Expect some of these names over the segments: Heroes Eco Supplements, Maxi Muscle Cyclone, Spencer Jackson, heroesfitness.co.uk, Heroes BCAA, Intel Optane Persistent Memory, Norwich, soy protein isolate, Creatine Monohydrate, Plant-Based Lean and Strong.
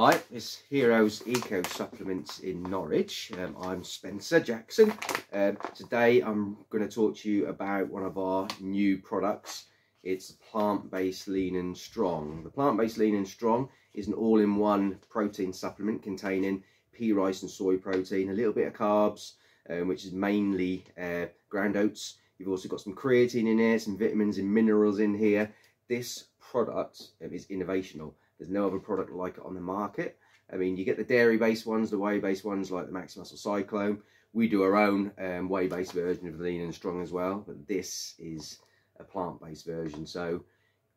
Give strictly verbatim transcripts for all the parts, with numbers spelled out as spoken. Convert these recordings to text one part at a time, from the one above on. Hi, it's Heroes Eco Supplements in Norwich. Um, I'm Spencer Jackson. Um, today I'm going to talk to you about one of our new products. It's Plant-Based Lean and Strong. The Plant-Based Lean and Strong is an all-in-one protein supplement containing pea rice and soy protein, a little bit of carbs, um, which is mainly uh, ground oats. You've also got some creatine in here, some vitamins and minerals in here. This product um, is innovational. There's no other product like it on the market. I mean, you get the dairy-based ones, the whey-based ones like the Maxi Muscle Cyclone. We do our own um, whey-based version of Lean and Strong as well, but this is a plant-based version. So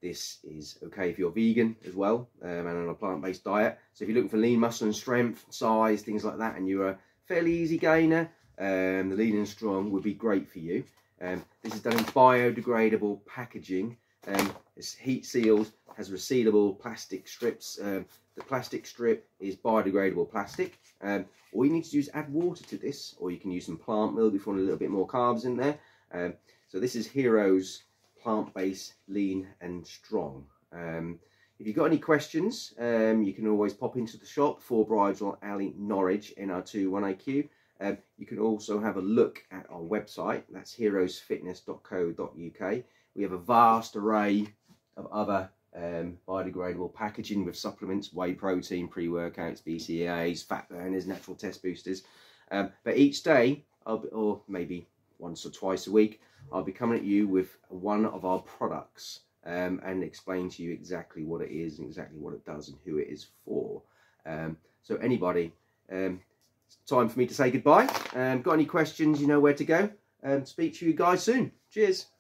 this is okay if you're vegan as well um, and on a plant-based diet. So if you're looking for lean muscle and strength, size, things like that, and you're a fairly easy gainer, um, the Lean and Strong would be great for you. Um, this is done in biodegradable packaging. Um, it's heat sealed, has resealable plastic strips. Um, the plastic strip is biodegradable plastic. Um, all you need to do is add water to this, or you can use some plant milk if you want a little bit more carbs in there. Um, so this is Heroes Plant-Based Lean and Strong. Um, if you've got any questions, um, you can always pop into the shop, four Bridewell Alley, Norwich, N R two one A Q. Um, you can also have a look at our website, that's heroes fitness dot co dot U K. We have a vast array of other um, biodegradable packaging with supplements, whey protein, pre-workouts, B C A As, fat burners, natural test boosters. Um, but each day, I'll be, or maybe once or twice a week, I'll be coming at you with one of our products um, and explain to you exactly what it is and exactly what it does and who it is for. Um, so anybody, um, it's time for me to say goodbye. Um, got any questions, you know where to go. Um, speak to you guys soon. Cheers.